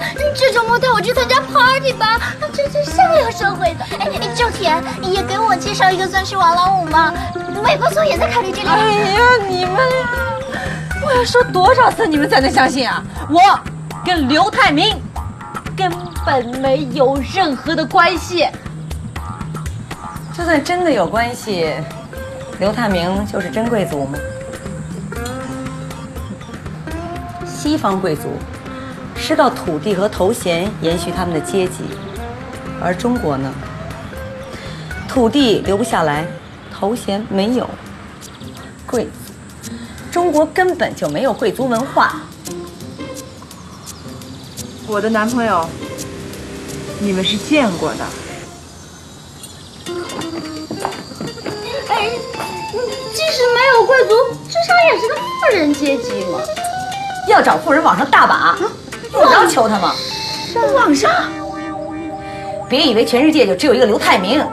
呀！这周末带我去参加 party 吧，这下有社会的。哎，赵田也给我介绍一个钻石王老五吗？尾巴松也在考虑这里。哎呀，你们呀！我要说多少次你们才能相信啊？我跟刘泰明根本没有任何的关系。就算真的有关系，刘泰明就是真贵族吗？ 西方贵族是靠土地和头衔延续他们的阶级，而中国呢，土地留不下来，头衔没有，贵族，中国根本就没有贵族文化。我的男朋友，你们是见过的。哎，即使没有贵族，至少也是个富人阶级嘛。 要找富人，往上大把，用着求他吗？往上！别以为全世界就只有一个刘泰明。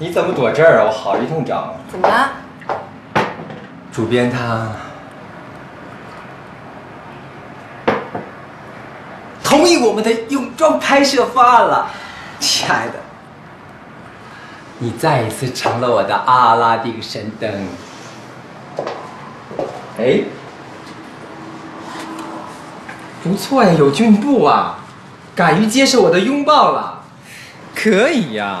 你怎么躲这儿啊？我好一通找啊。怎么了？主编他同意我们的泳装拍摄方案了。亲爱的，你再一次成了我的阿拉丁神灯。哎，不错呀，有进步啊，敢于接受我的拥抱了，可以呀。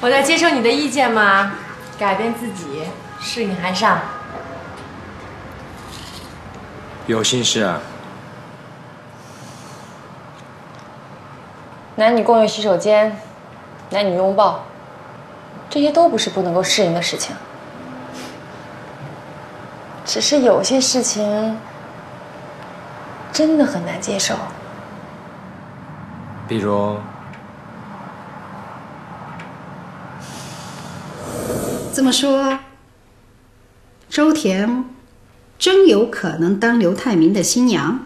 我在接受你的意见嘛，改变自己，适应韩尚。有心事啊？男女共用洗手间，男女拥抱，这些都不是不能够适应的事情。只是有些事情真的很难接受。比如。 这么说，周田真有可能当刘泰明的新娘。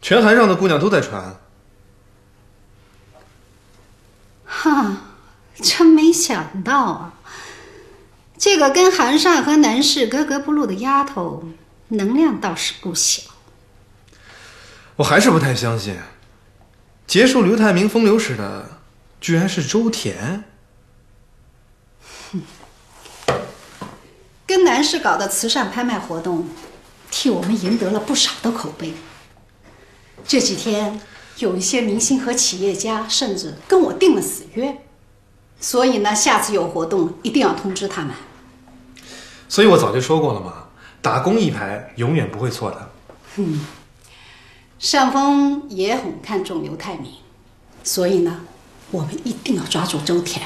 全韩上的姑娘都在传。哈，真没想到啊！这个跟韩上和南市格格不入的丫头，能量倒是不小。我还是不太相信，结束刘泰明风流史的，居然是周田。 跟南市搞的慈善拍卖活动，替我们赢得了不少的口碑。这几天有一些明星和企业家甚至跟我定了死约，所以呢，下次有活动一定要通知他们。所以我早就说过了嘛，打工一排永远不会错的。嗯，尚峰也很看重刘泰明，所以呢，我们一定要抓住周田，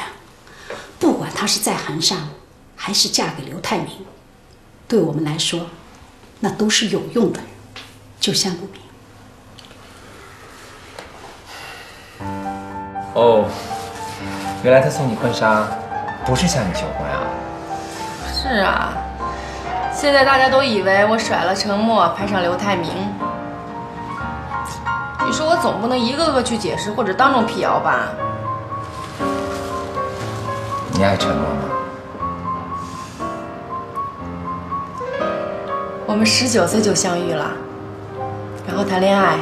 不管他是在韩上。 还是嫁给刘泰明，对我们来说，那都是有用的人，就像陆明。哦，原来他送你婚纱，不是向你求婚啊？是啊，现在大家都以为我甩了陈默，拍上刘泰明。你说我总不能一个个去解释，或者当众辟谣吧？你爱陈默吗？ 我们19岁就相遇了，然后谈恋爱。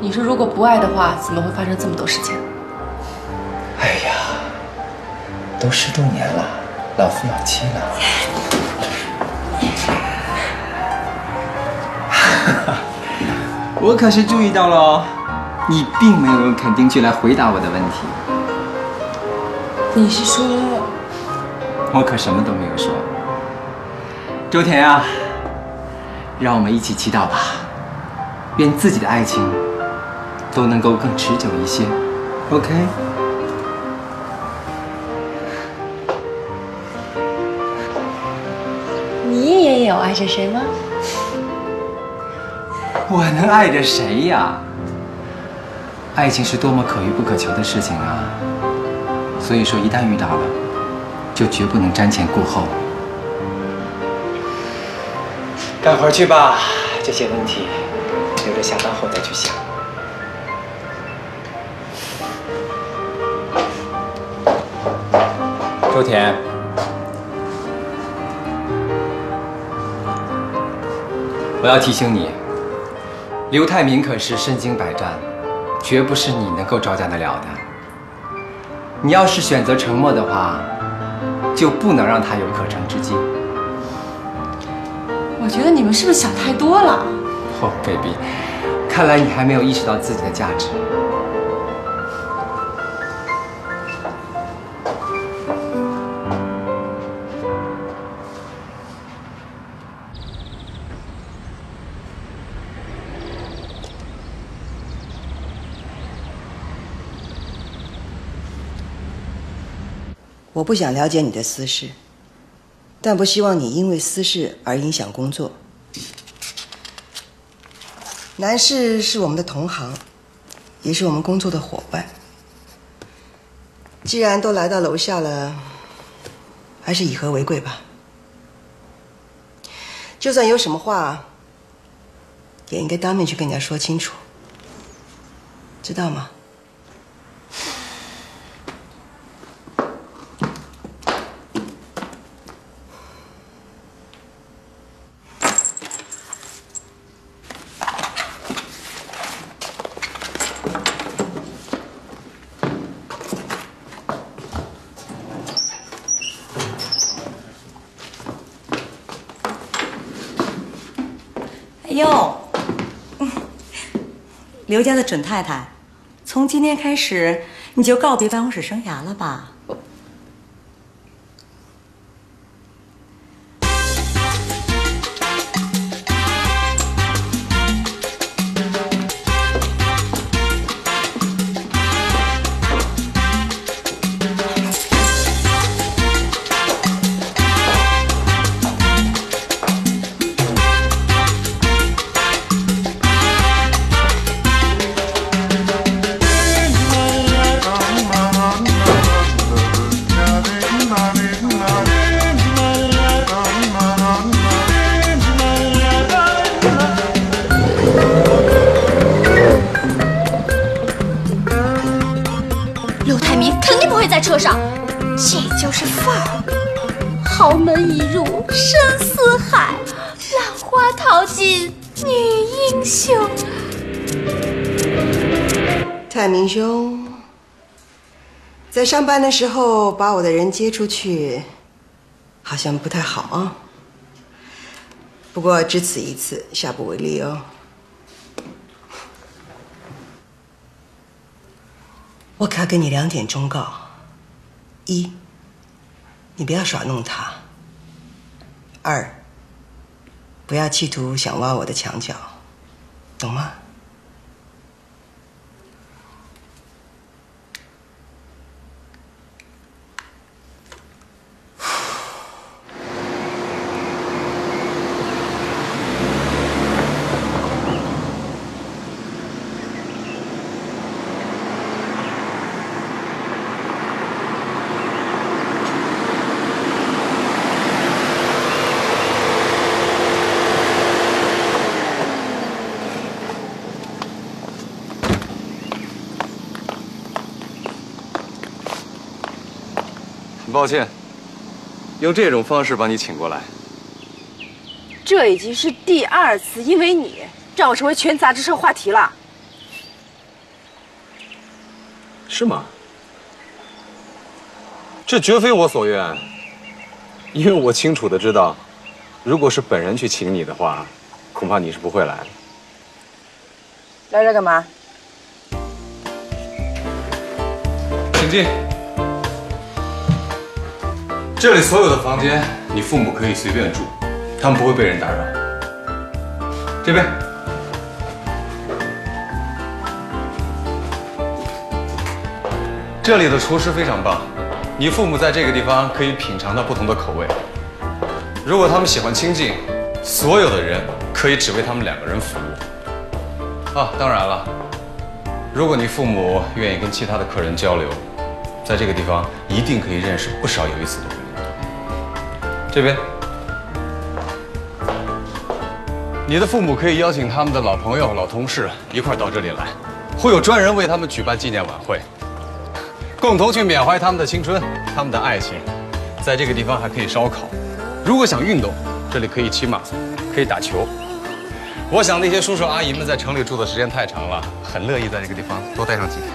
你说如果不爱的话，怎么会发生这么多事情？哎呀，都16年了，老夫老妻了。我可是注意到了，你并没有用肯定句来回答我的问题。你是说？我可什么都没有说。 周田啊，让我们一起祈祷吧，愿自己的爱情都能够更持久一些。OK。你也有爱着谁吗？我能爱着谁呀？爱情是多么可遇不可求的事情啊！所以说，一旦遇到了，就绝不能瞻前顾后。干活去吧，这些问题留着下班后再去想。 周田，我要提醒你，刘泰民可是身经百战，绝不是你能够招架得了的。你要是选择沉默的话，就不能让他有可乘之机。我觉得你们是不是想太多了？哦 ，baby， 看来你还没有意识到自己的价值。 我不想了解你的私事，但不希望你因为私事而影响工作。南市是我们的同行，也是我们工作的伙伴。既然都来到楼下了，还是以和为贵吧。就算有什么话，也应该当面去跟人家说清楚，知道吗？ 刘家的准太太，从今天开始你就告别办公室生涯了吧？在上班的时候把我的人接出去，好像不太好啊。不过只此一次，下不为例哦。我可要给你2点忠告：1，你不要耍弄他；2，不要企图想挖我的墙角，懂吗？ 抱歉，用这种方式把你请过来。这已经是第2次因为你让我成为全杂志社话题了。是吗？这绝非我所愿，因为我清楚的知道，如果是本人去请你的话，恐怕你是不会来的。来这干嘛？请进。 这里所有的房间，你父母可以随便住，他们不会被人打扰。这边，这里的厨师非常棒，你父母在这个地方可以品尝到不同的口味。如果他们喜欢清静，所有的人可以只为他们2个人服务。啊，当然了，如果你父母愿意跟其他的客人交流，在这个地方一定可以认识不少有意思的人。这边。你的父母可以邀请他们的老朋友、老同事一块到这里来，会有专人为他们举办纪念晚会，共同去缅怀他们的青春、他们的爱情。在这个地方还可以烧烤，如果想运动，这里可以骑马，可以打球。 我想那些叔叔阿姨们在城里住的时间太长了，很乐意在这个地方多待上几天。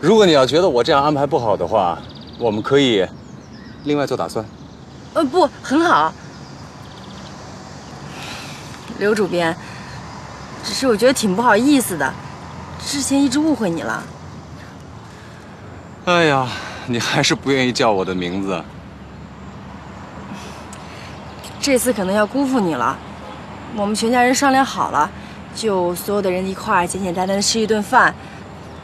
如果你要觉得我这样安排不好的话，我们可以另外做打算。不，很好，刘主编。只是我觉得挺不好意思的，之前一直误会你了。哎呀，你还是不愿意叫我的名字。这次可能要辜负你了。我们全家人商量好了，就所有的人一块儿简简单单的吃一顿饭。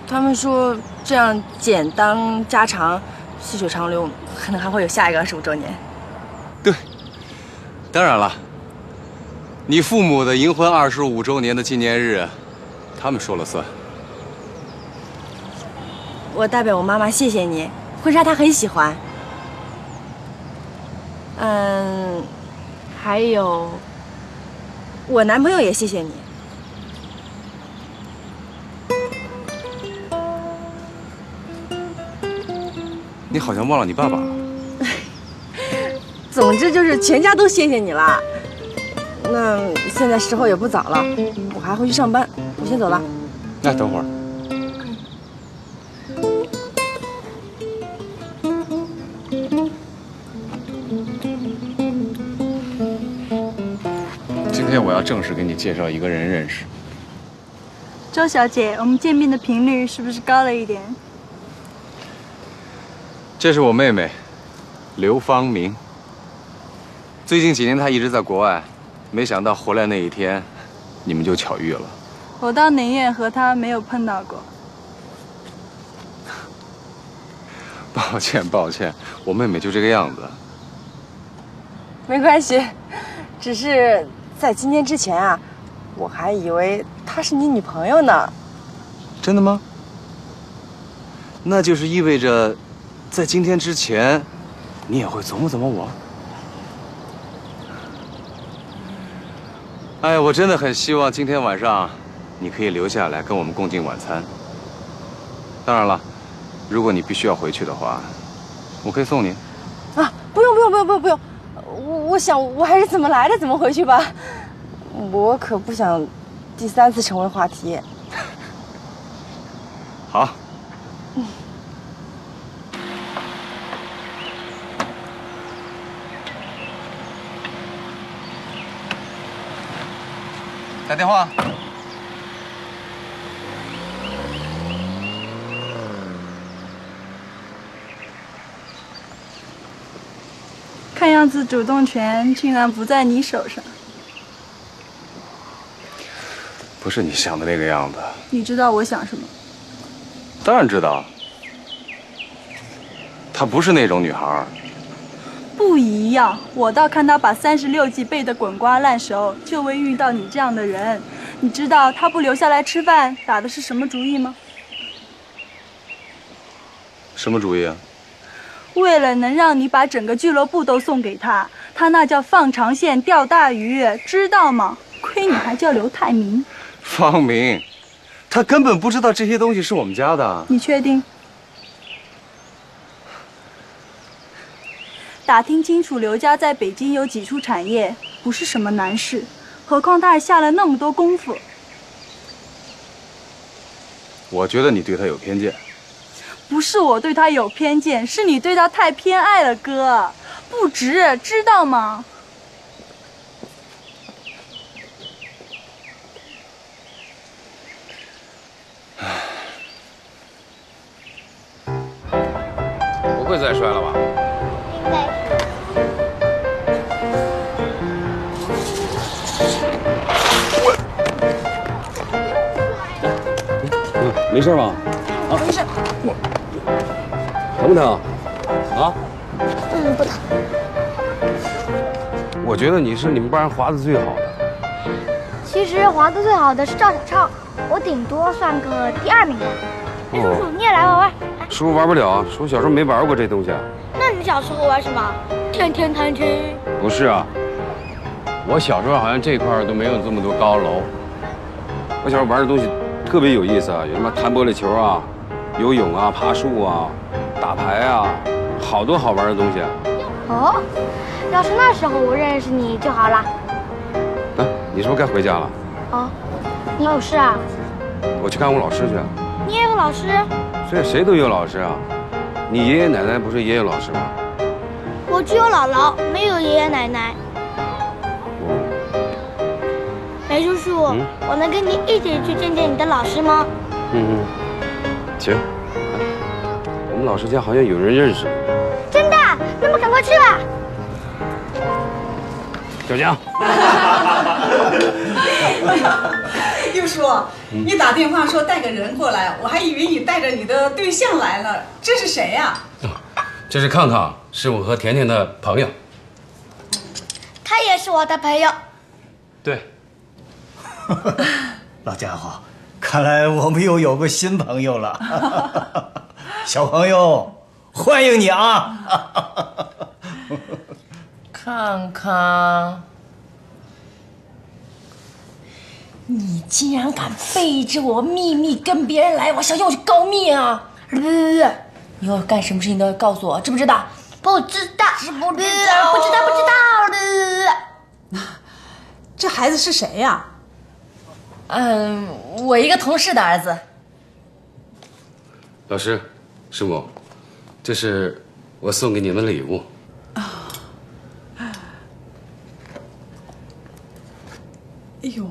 他们说。 这样简单家常，细水长流，可能还会有下一个25周年。对，当然了，你父母的银婚25周年的纪念日，他们说了算。我代表我妈妈谢谢你，婚纱她很喜欢。还有我男朋友也谢谢你。 你好像忘了你爸爸了。总之就是全家都谢谢你了。那现在时候也不早了，我还回去上班，我先走了。哎，等会儿。今天我要正式给你介绍一个人认识。周小姐，我们见面的频率是不是高了一点？ 这是我妹妹，刘芳明。最近几年她一直在国外，没想到回来那一天，你们就巧遇了。我到宁远和她没有碰到过。抱歉，抱歉，我妹妹就这个样子。没关系，只是在今天之前啊，我还以为她是你女朋友呢。真的吗？那就是意味着。 在今天之前，你也会琢磨琢磨我。哎，我真的很希望今天晚上你可以留下来跟我们共进晚餐。当然了，如果你必须要回去的话，我可以送你。啊，不用不用不用不用不用，我想我还是怎么来的怎么回去吧。我可不想第3次成为话题。好。 打电话。看样子主动权竟然不在你手上。不是你想的那个样子。你知道我想什么？当然知道。她不是那种女孩。 不一样，我倒看他把36计背得滚瓜烂熟，就为遇到你这样的人。你知道他不留下来吃饭打的是什么主意吗？什么主意啊？为了能让你把整个俱乐部都送给他，他那叫放长线钓大鱼，知道吗？亏你还叫刘泰明。方明，他根本不知道这些东西是我们家的。你确定？ 打听清楚，刘家在北京有几处产业，不是什么难事。何况他还下了那么多功夫。我觉得你对他有偏见。不是我对他有偏见，是你对他太偏爱了，哥，不值，知道吗？不会再摔了吧？ 我没事吧？啊，没事。我疼不疼？啊？嗯，不疼。我觉得你是你们班人滑得最好的。其实滑得最好的是赵小超，我顶多算个第二名吧。哎，叔叔，你也来玩玩。叔叔玩不了，叔小时候没玩过这东西。那你小时候玩什么？天天弹琴？不是啊。 我小时候好像这块儿都没有这么多高楼。我小时候玩的东西特别有意思啊，有什么弹玻璃球啊、游泳啊、爬树啊、打牌啊，好多好玩的东西。哦，要是那时候我认识你就好了。哎，你是不是该回家了？哦，你有事啊？我去看我老师去。你也有老师？这谁都有老师啊。你爷爷奶奶不是也有老师吗？我只有姥姥，没有爷爷奶奶。 梅叔叔，我能跟你一起去见见你的老师吗？嗯，行。我们老师家好像有人认识。真的？那么赶快去吧。小江。又叔，你打电话说带个人过来，我还以为你带着你的对象来了。这是谁呀？这是康康，是我和甜甜的朋友。他也是我的朋友。对。 老家伙，看来我们又有个新朋友了。小朋友，欢迎你啊！康康，你竟然敢背着我秘密跟别人来，我想要去告密啊！别，以后干什么事情都要告诉我，知不知道？不知道，知不知道？不知道，不知道。这孩子是谁呀？ 嗯，我一个同事的儿子。老师，师母，这是我送给你们的礼物。啊！哎呦！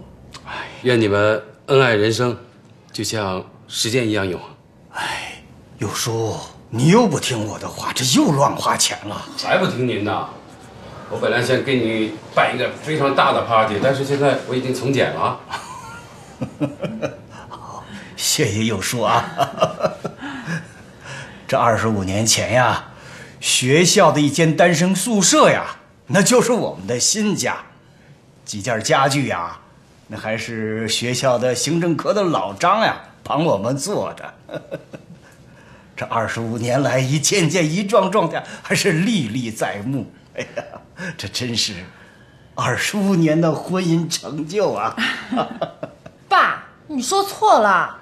哎，愿你们恩爱人生，就像时间一样永恒。哎，有叔，你又不听我的话，这又乱花钱了。还不听您的？我本来想给你办一个非常大的 party， 但是现在我已经从简了。 好，谢谢有叔啊！这25年前呀，学校的一间单身宿舍呀，那就是我们的新家。几件家具呀，那还是学校的行政科的老张呀帮我们做的。这25年来，一件件、一幢幢的，还是历历在目。哎呀，这真是25年的婚姻成就啊！爸，你说错了，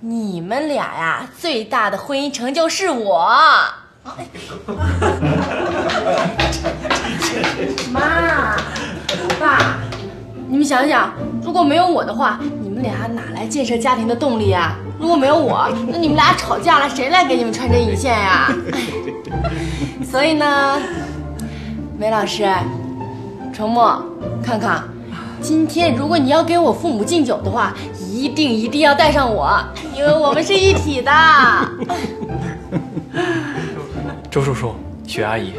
你们俩呀，最大的婚姻成就是我。妈，爸，你们想想，如果没有我的话，你们俩哪来建设家庭的动力啊？如果没有我，那你们俩吵架了，谁来给你们穿针引线呀？所以呢，梅老师、程默、看看。 今天如果你要给我父母敬酒的话，一定要带上我，因为我们是一体的。周叔叔、雪阿姨，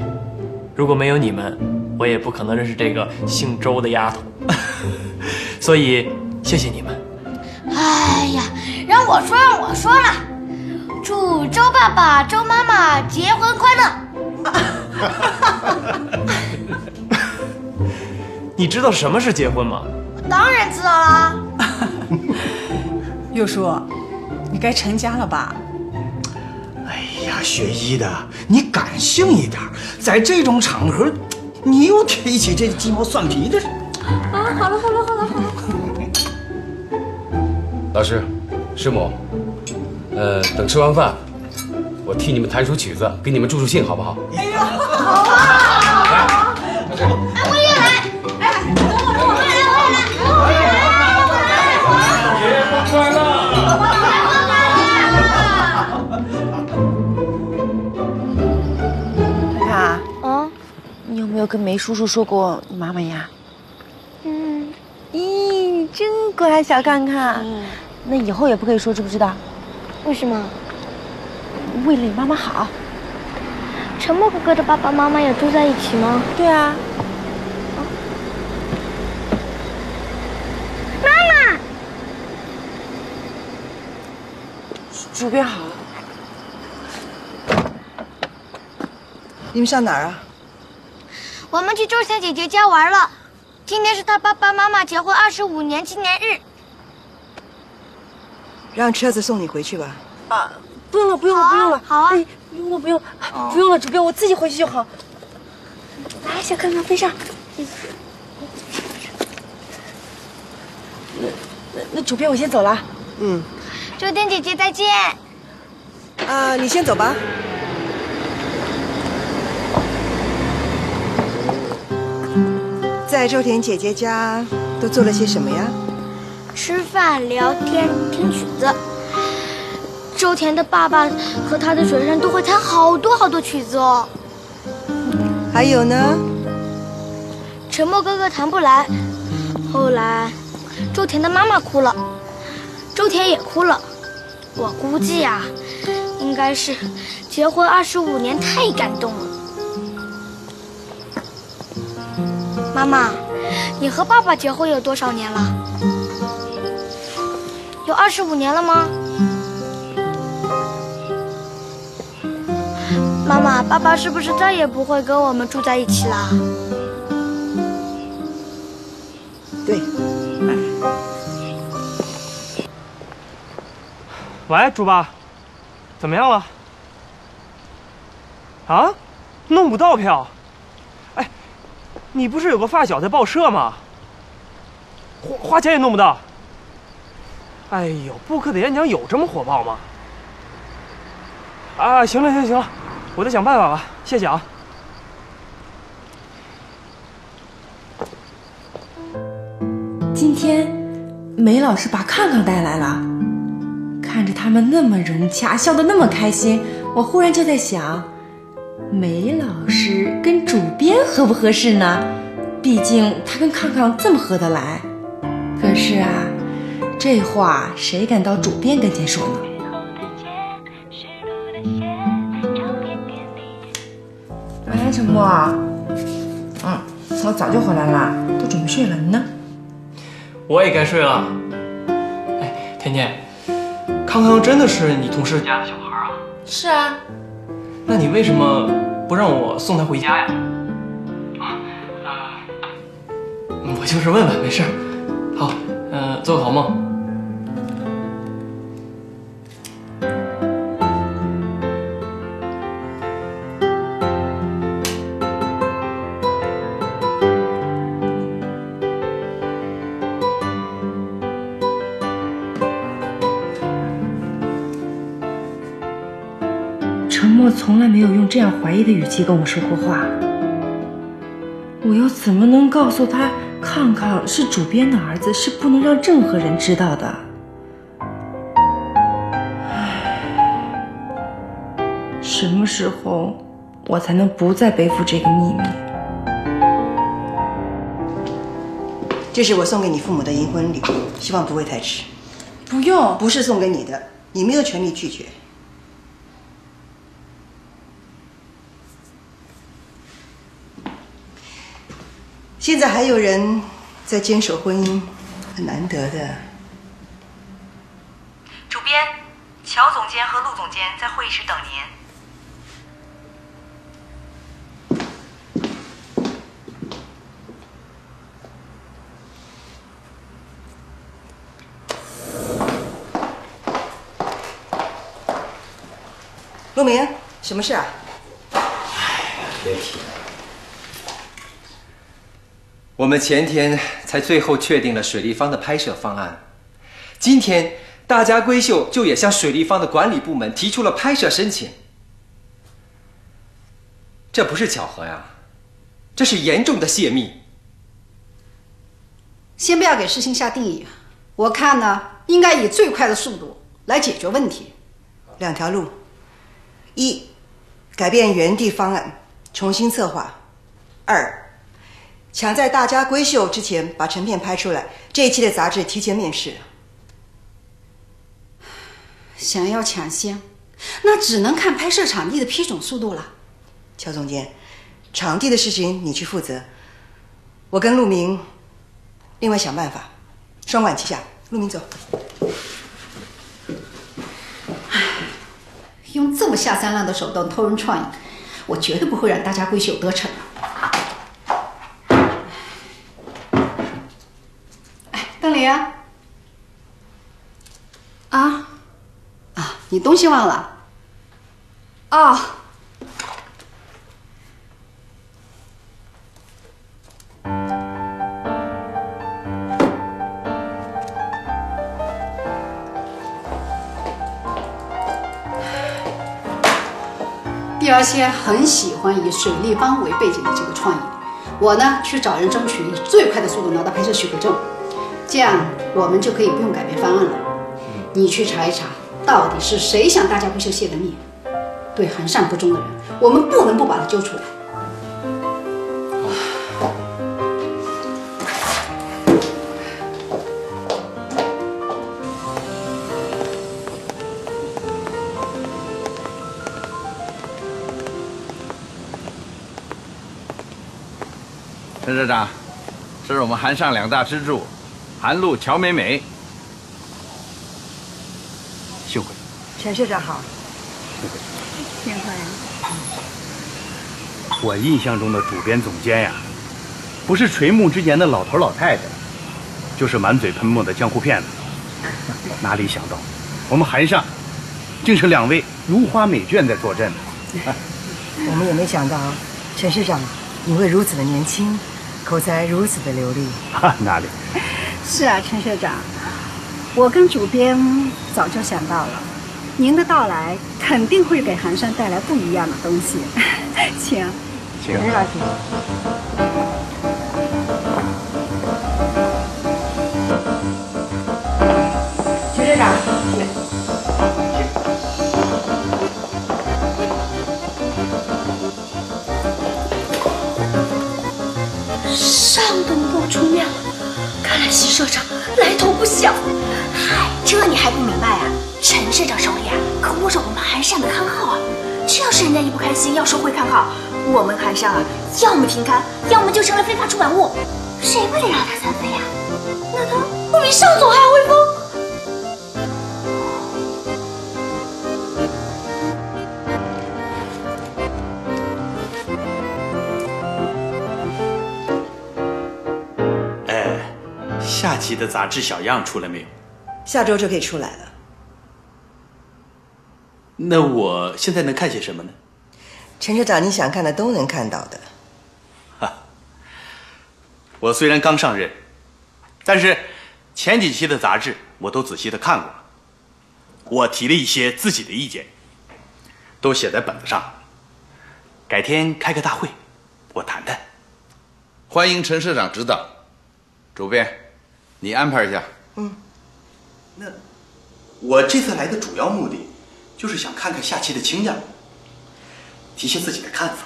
如果没有你们，我也不可能认识这个姓周的丫头，所以谢谢你们。哎呀，让我说了，祝周爸爸、周妈妈结婚快乐。你知道什么是结婚吗？我当然知道啦。佑叔，你该成家了吧？哎呀，学医的，你感性一点，在这种场合，你又提起这鸡毛蒜皮的事。啊，好了。老师，师母，等吃完饭，我替你们弹首曲子，给你们助助兴，好不好？哎呦，好啊！来，我也来。 快乐！看看啊，嗯，你有没有跟梅叔叔说过你妈妈呀？嗯，咦，真乖，小看看。嗯，那以后也不可以说，知不知道？为什么？为了你妈妈好。陈默哥哥的爸爸妈妈也住在一起吗？对啊。 妈妈，主编好。你们上哪儿啊？我们去周霞姐姐家玩了。今天是她爸爸妈妈结婚25年纪念日。让车子送你回去吧。啊，不用了，不用了，不用了。好啊。不用了，主编，我自己回去就好。来，小哥哥背上。那主编，我先走了。嗯。 周天姐姐再见。啊，你先走吧。在周田姐姐家都做了些什么呀？吃饭、聊天、听曲子。周田的爸爸和他的学生都会弹好多曲子哦。还有呢？沉默哥哥弹不来，后来周田的妈妈哭了，周田也哭了。 我估计啊，应该是结婚25年太感动了。妈妈，你和爸爸结婚有多少年了？有25年了吗？妈妈，爸爸是不是再也不会跟我们住在一起了？对。 喂，猪爸，怎么样了？啊，弄不到票。哎，你不是有个发小在报社吗？花钱也弄不到。哎呦，布克的演讲有这么火爆吗？啊，行了行了行了，我再想办法吧，谢谢啊。 今天梅老师把康康带来了。 看着他们那么融洽，笑得那么开心，我忽然就在想，梅老师跟主编合不合适呢？毕竟他跟康康这么合得来。可是啊，这话谁敢到主编跟前说呢？哎，陈默，嫂早就回来了，都准备睡了，你呢？我也该睡了。哎，甜甜。 康康真的是你同事家的小孩啊？是啊，那你为什么不让我送他回家呀？我就是问问，没事。好，做个好梦。从来没有用这样怀疑的语气跟我说过话，我又怎么能告诉他康康是主编的儿子，是不能让任何人知道的？唉，什么时候我才能不再背负这个秘密？这是我送给你父母的银婚礼，希望不会太迟。不用，不是送给你的，你没有权利拒绝。 现在还有人在坚守婚姻，很难得的。主编，乔总监和陆总监在会议室等您。陆明，什么事啊？哎呀，别提了。 我们前天才最后确定了水立方的拍摄方案，今天大家闺秀就也向水立方的管理部门提出了拍摄申请。这不是巧合呀，这是严重的泄密。先不要给事情下定义，我看呢，应该以最快的速度来解决问题。两条路：一，改变原地方案，重新策划；二。 抢在大家闺秀之前把成片拍出来，这一期的杂志提前面世。想要抢先，那只能看拍摄场地的批准速度了。乔总监，场地的事情你去负责，我跟陆明另外想办法，双管齐下。陆明走。唉，这么下三滥的手段偷人创意，我绝对不会让大家闺秀得逞的。哎，邓林，你东西忘了？哦。 第二些很喜欢以水立方为背景的这个创意，我呢去找人争取以最快的速度拿到拍摄许可证，这样我们就可以不用改变方案了。你去查一查，到底是谁想大家闺秀泄的密，对韩善不忠的人，我们不能不把他揪出来。 陈社长，这是我们韩上两大支柱，韩露、乔美美。幸会。陈社长好。幸会。我印象中的主编总监呀，不是垂暮之年的老头老太太，就是满嘴喷墨的江湖骗子。哪里想到，我们韩上，竟是两位如花美眷在坐镇。我们也没想到，陈社长。 你会如此的年轻，口才如此的流利。哪里？是啊，陈社长，我跟主编早就想到了，您的到来肯定会给韩山带来不一样的东西。请，请陈老师。 出面了，看来邢社长来头不小。嗨，这你还不明白啊？陈社长手里啊，可握着我们韩善的刊号啊。这要是人家一不开心要收回刊号，我们韩善啊，要么停刊，要么就成了非法出版物，谁不得让他三分呀？那他不比尚总还要威风？ 下期的杂志小样出来没有？下周就可以出来了。那我现在能看些什么呢？陈社长，你想看的都能看到的。哈，我虽然刚上任，但是前几期的杂志我都仔细的看过了，我提了一些自己的意见，都写在本子上。改天开个大会，我谈谈。欢迎陈社长指导，主编。 你安排一下。嗯，那我这次来的主要目的，就是想看看下期的清样，提些自己的看法。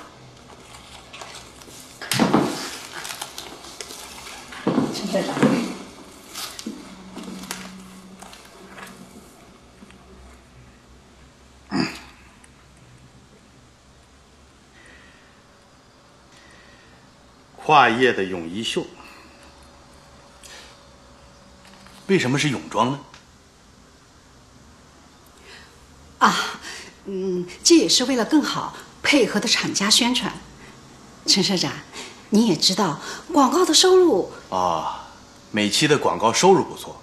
陈社长，跨页的泳衣袖。 为什么是泳装呢？这也是为了更好配合的厂家宣传。陈社长，你也知道广告的收入每期的广告收入不错。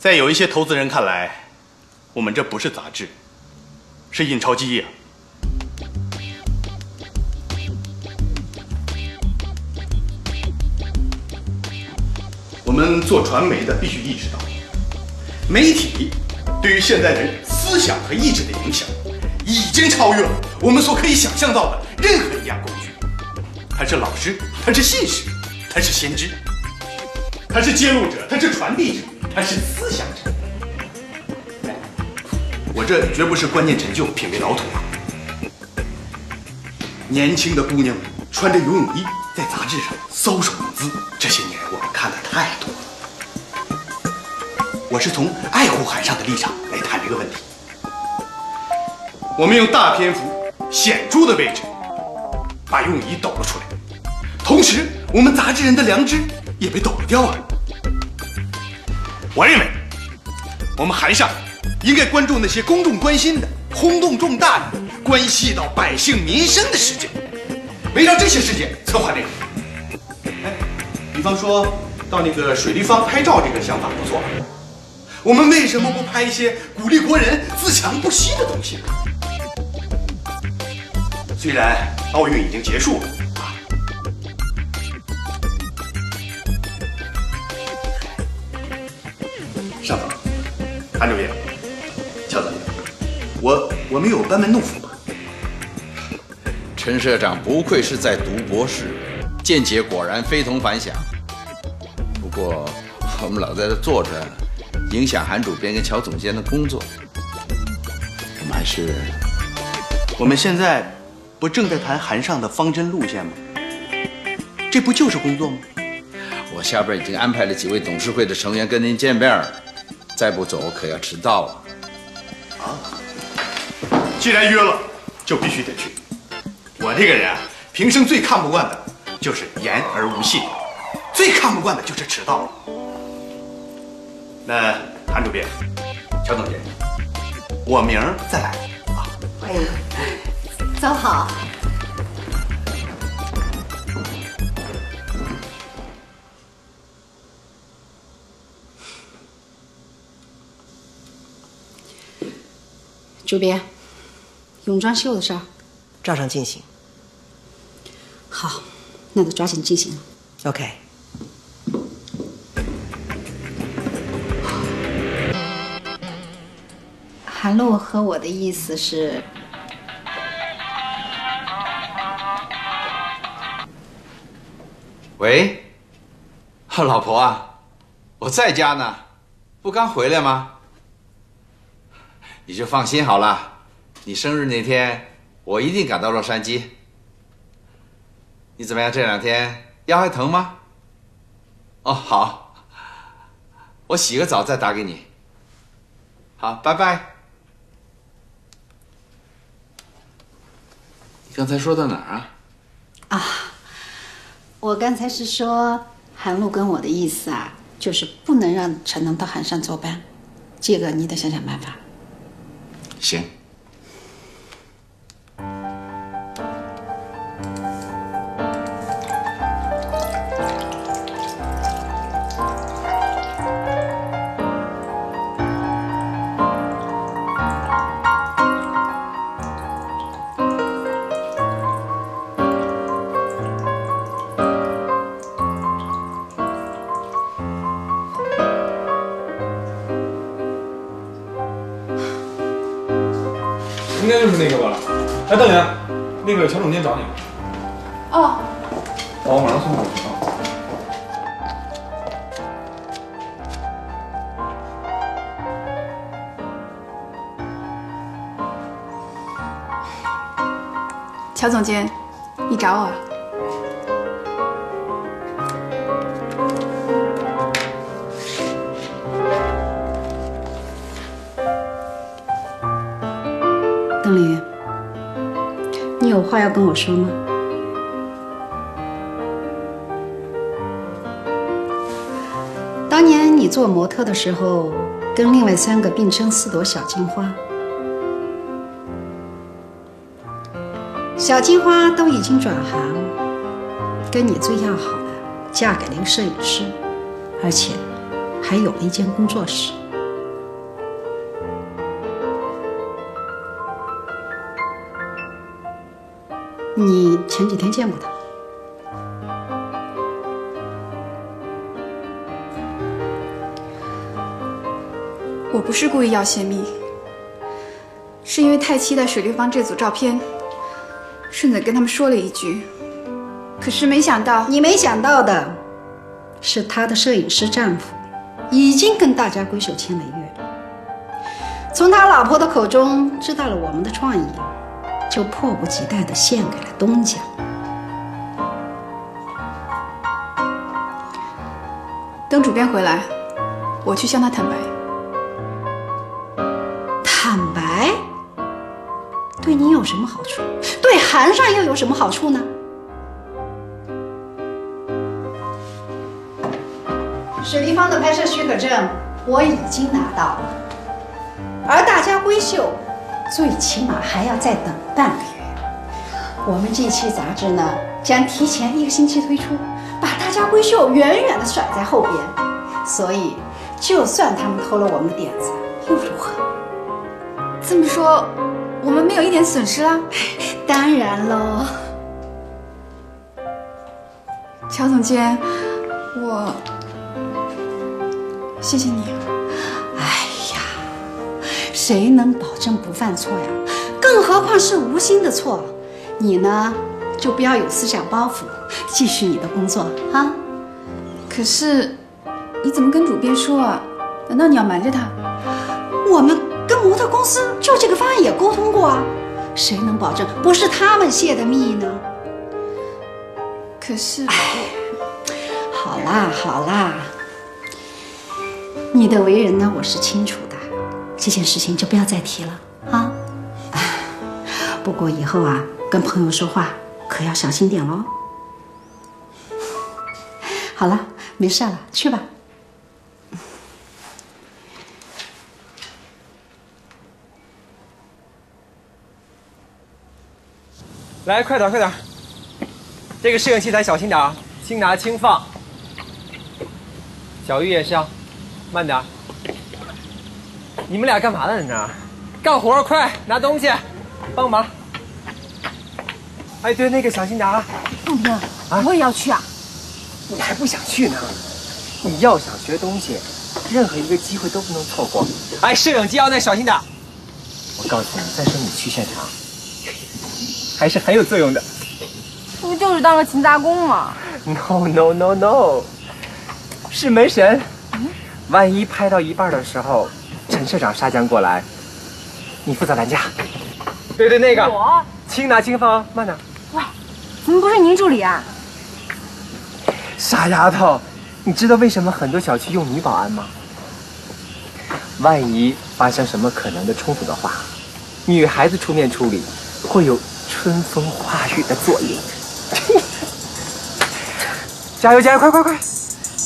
在有一些投资人看来，我们这不是杂志，是印钞机呀。 我们做传媒的必须意识到，媒体对于现代人思想和意志的影响，已经超越了我们所可以想象到的任何一样工具。它是老师，它是信使，它是先知，它是揭露者，它是传递者，它是思想者。我这绝不是观念陈旧、品味老土。年轻的姑娘们穿着游泳衣，在杂志上搔首弄姿，这些年。 看的太多了，我是从爱护韩上的立场来谈这个问题。我们用大篇幅、显著的位置，把泳衣抖了出来，同时我们杂志人的良知也被抖了掉啊！我认为，我们韩上应该关注那些公众关心的、轰动重大的、关系到百姓民生的事件，围绕这些事件策划内容。哎，比方说到那个水立方拍照，这个想法不错。我们为什么不拍一些鼓励国人自强不息的东西呢？虽然奥运已经结束了。 上总，韩主任，乔总，我没有班门弄斧吧？陈社长不愧是在读博士，见解果然非同凡响。不过我们老在这坐着，影响韩主编跟乔总监的工作。我们现在不正在谈韩上的方针路线吗？这不就是工作吗？我下边已经安排了几位董事会的成员跟您见面了。 再不走，可要迟到了。啊！既然约了，就必须得去。我这个人啊，平生最看不惯的就是言而无信，最看不惯的就是迟到了。那韩主编、乔总监，我明儿再来啊。哎，走好。 主编，泳装秀的事儿，照常进行。好，那就抓紧进行了。OK。韩露和我的意思是，喂，老婆啊，我在家呢，不刚回来吗？ 你就放心好了，你生日那天我一定赶到洛杉矶。你怎么样？这两天腰还疼吗？哦，好，我洗个澡再打给你。好，拜拜。你刚才说到哪儿啊？啊，我刚才是说韩露跟我的意思啊，就是不能让陈能到韩上坐班，这个你得想想办法。 行。应该就是那个吧。哎，邓玲，那个乔总监找你了。哦。哦，我马上送过去啊。乔总监，你找我啊？话要跟我说吗？当年你做模特的时候，跟另外三个并称四朵小金花，小金花都已经转行，跟你最要好的嫁给了一个摄影师，而且还有了一间工作室。 你前几天见过他，我不是故意要泄密，是因为太期待水立方这组照片，顺嘴跟他们说了一句，可是没想到，你没想到的是他的摄影师丈夫已经跟大家闺秀签了约了，从他老婆的口中知道了我们的创意。 就迫不及待地献给了东家。等主编回来，我去向他坦白。坦白？对你有什么好处？对韩上又有什么好处呢？水立方的拍摄许可证我已经拿到了，而大家闺秀最起码还要再等半个月。我们这期杂志呢，将提前1个星期推出，把大家闺秀远远地甩在后边。所以，就算他们偷了我们的点子，又如何？这么说，我们没有一点损失啦？当然喽。乔总监，我谢谢你。 谁能保证不犯错呀？更何况是无心的错。你呢，就不要有思想包袱，继续你的工作啊。可是，你怎么跟主编说啊？难道你要瞒着他？我们跟模特公司就这个方案也沟通过啊。谁能保证不是他们泄的密呢？可是，哎，好啦好啦，你的为人呢，我是清楚的。 这件事情就不要再提了啊！不过以后啊，跟朋友说话可要小心点喽。好了，没事了，去吧。来，快点，快点！这个摄影器材小心点啊，轻拿轻放。小玉也是啊，慢点。 你们俩干嘛呢？在那干活，快拿东西，帮忙。哎，对，那个小心点啊！不能啊，我也要去啊。你还不想去呢？你要想学东西，任何一个机会都不能错过。哎，摄影机要那小心点。我告诉你，再说你去现场，还是很有作用的。不就是当个勤杂工吗 ？No， 是门神。万一拍到一半的时候。 陈社长杀将过来，你负责拦架。对对，那个我轻拿轻放，慢点。喂，怎么不是您助理啊？傻丫头，你知道为什么很多小区用女保安吗？万一发生什么可能的冲突的话，女孩子出面处理，会有春风化雨的作用。加油加油，快快快，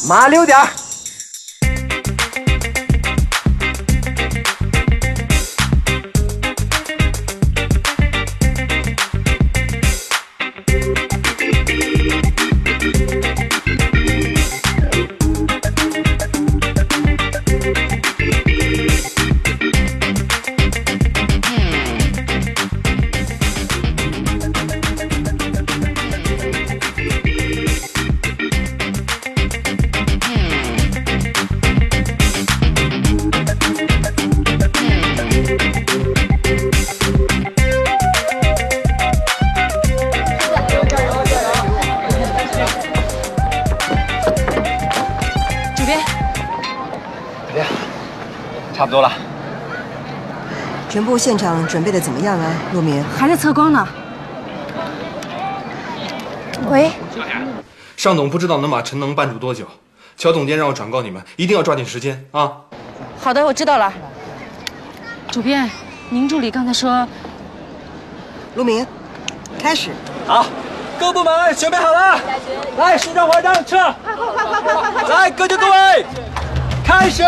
麻溜点儿！ 全部现场准备的怎么样啊，陆明？还在测光呢。喂，尚总不知道能把陈能绊住多久，乔总监让我转告你们，一定要抓紧时间啊。好的，我知道了。主编，宁助理刚才说，陆明，开始。好，各部门准备好了，来，竖正划正，撤。快快快快快快快！来，各就各位，开始。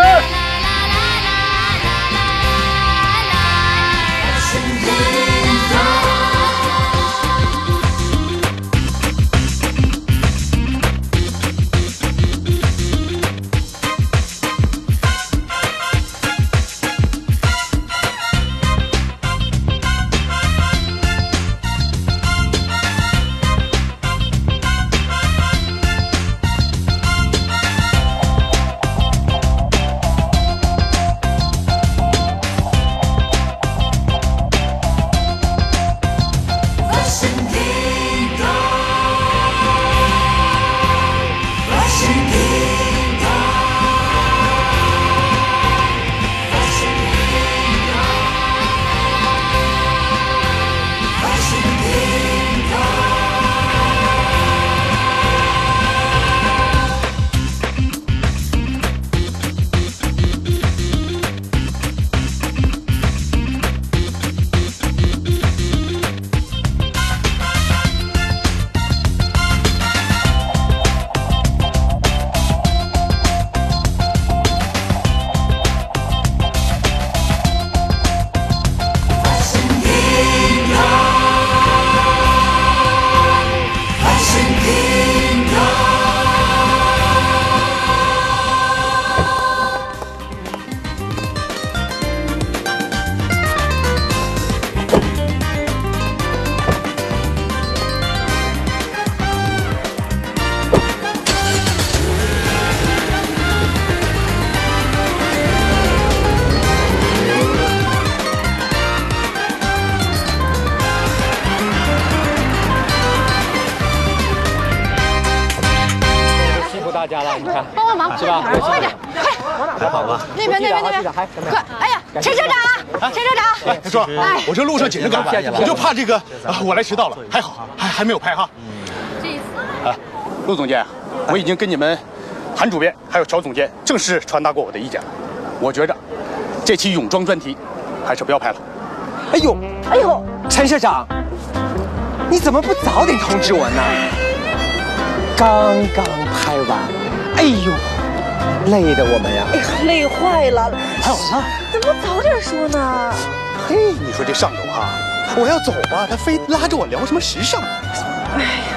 大家了，你看，帮帮忙，是吧？快点，快！还好吗？那边，快！哎呀，陈社长，说，我这路上紧着赶，我就怕这个，我来迟到了，还好，还没有拍哈。这一次啊，陆总监，我已经跟你们韩主编还有乔总监正式传达过我的意见了，我觉着这期泳装专题还是不要拍了。哎呦，陈社长，你怎么不早点通知我呢？ 刚刚拍完，哎呦，累的我们呀！哎呀，累坏了。还有呢？怎么不早点说呢？嘿，你说这上头哈，我要走吧，他非拉着我聊什么时尚。哎。